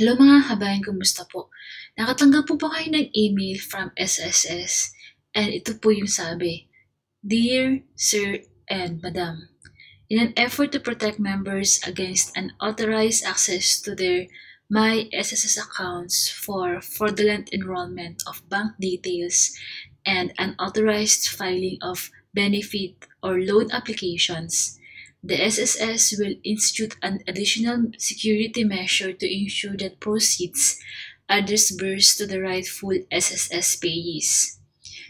Hello mga kabayan, kumusta po? Nakatanggap po ba kayo ng email from SSS? And ito po yung sabi, Dear Sir and Madam, in an effort to protect members against unauthorized access to their My SSS accounts for fraudulent enrollment of bank details and unauthorized filing of benefit or loan applications, the SSS will institute an additional security measure to ensure that proceeds are disbursed to the rightful SSS payees.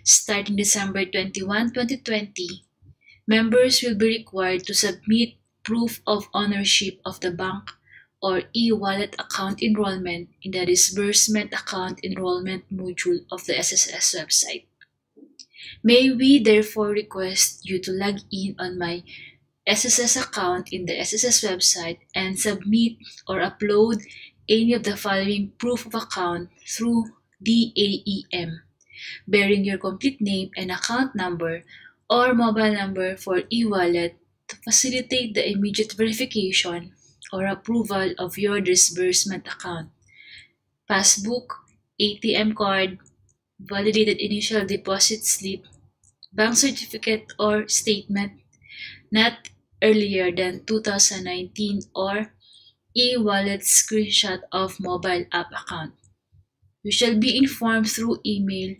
Starting December 21, 2020, members will be required to submit proof of ownership of the bank or e-wallet account enrollment in the disbursement account enrollment module of the SSS website. May we therefore request you to log in on my SSS account in the SSS website and submit or upload any of the following proof of account through DAEM, bearing your complete name and account number or mobile number for e-wallet to facilitate the immediate verification or approval of your disbursement account. Passbook, ATM card, validated initial deposit slip, bank certificate or statement, not earlier than 2019 or e-wallet screenshot of mobile app account. You shall be informed through email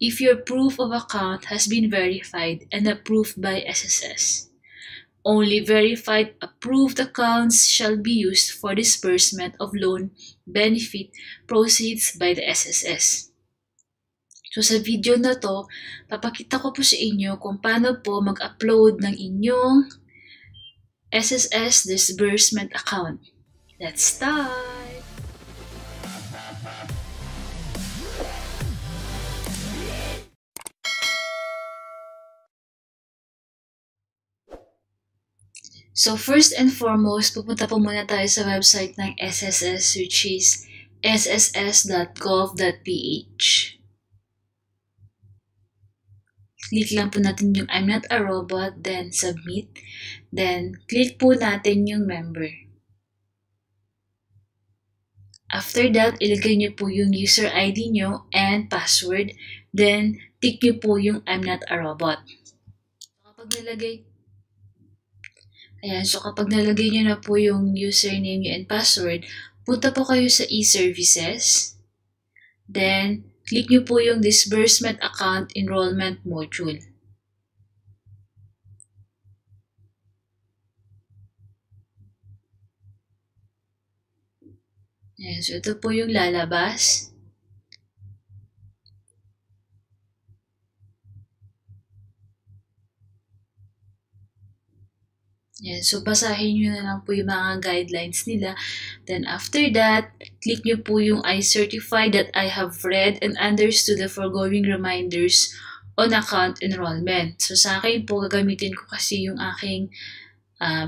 if your proof of account has been verified and approved by SSS. Only verified approved accounts shall be used for disbursement of loan benefit proceeds by the SSS. So sa video na to, papakita ko po sa inyo kung paano po mag-upload ng inyong SSS disbursement account. Let's start! So first and foremost, pupunta po muna tayo sa website ng SSS, which is sss.gov.ph. Click lang po natin yung I'm not a robot, then submit. Then, click po natin yung member. After that, ilagay nyo po yung user ID nyo and password. Then, tick nyo po yung I'm not a robot. So kapag nalagay nyo na po yung username nyo and password, punta po kayo sa e-services. Then, click nyo po yung Disbursement Account Enrollment module. Ayan, so ito po yung lalabas. Ayan, so basahin nyo na lang po yung mga guidelines nila. Then after that, click nyo po yung I certify that I have read and understood the foregoing reminders on account enrollment. So sa akin po, gagamitin ko kasi yung aking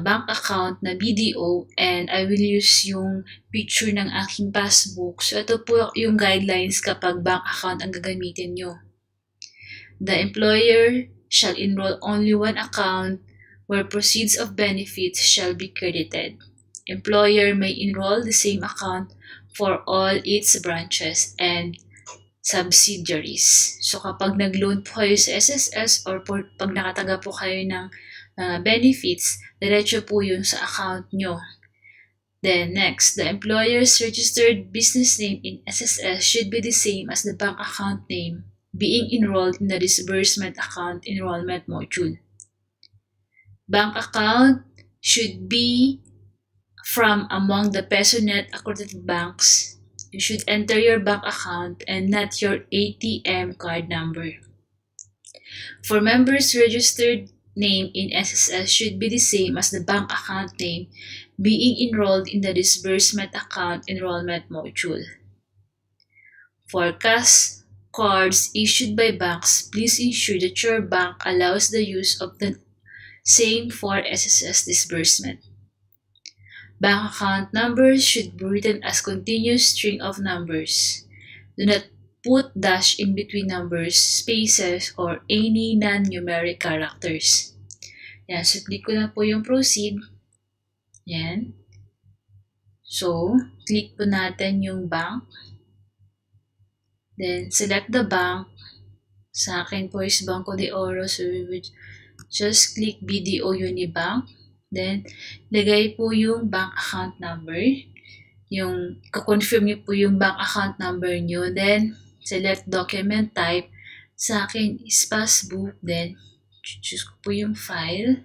bank account na BDO and I will use yung picture ng aking passbook. So ito po yung guidelines kapag bank account ang gagamitin nyo. The employer shall enroll only one account where proceeds of benefits shall be credited. Employer may enroll the same account for all its branches and subsidiaries. So kapag nag-loan po kayo sa SSS or pag nakataga po kayo ng benefits, diretso po yun sa account nyo. Then next, the employer's registered business name in SSS should be the same as the bank account name being enrolled in the disbursement account enrollment module. Bank account should be from among the PESONet accredited banks. You should enter your bank account and not your ATM card number. For members, registered name in SSS should be the same as the bank account name being enrolled in the disbursement account enrollment module. For cash cards issued by banks, please ensure that your bank allows the use of the same for SSS disbursement. Bank account numbers should be written as continuous string of numbers. Do not put dash in between numbers, spaces, or any non-numeric characters. Yan, so click ko na po yung proceed. Yan. So, click po natin yung bank. Then, select the bank. Sa akin po is Banco de Oro. So, we would just click BDO Unibank. Then, lagay po yung bank account number. Yung, kakonfirm nyo po yung bank account number nyo. Then, select document type. Sa akin is passbook. Then, choose ko po yung file.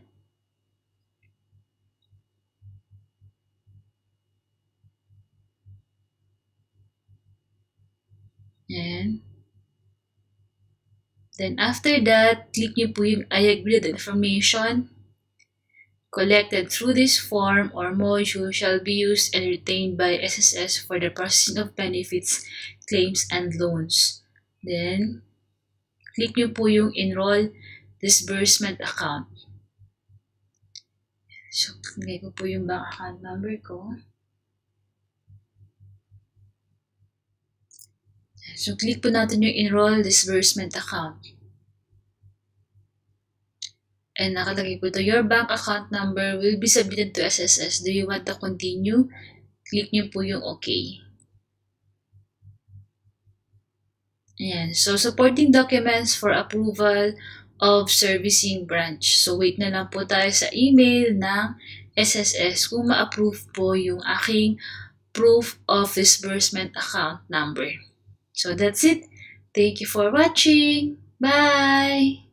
Yan. Then, after that, click nyo po yung I agree the information collected through this form or module shall be used and retained by SSS for the processing of benefits, claims, and loans. Then, click nyo po yung enroll disbursement account. So, click ko po yung bank account number ko. So, click po natin yung Enroll Disbursement Account. And nakalagay po ito, your bank account number will be submitted to SSS. Do you want to continue? Click nyo po yung OK. Ayan. So, supporting documents for approval of servicing branch. So, wait na lang po tayo sa email ng SSS kung ma-approve po yung aking proof of disbursement account number. So that's it. Thank you for watching. Bye!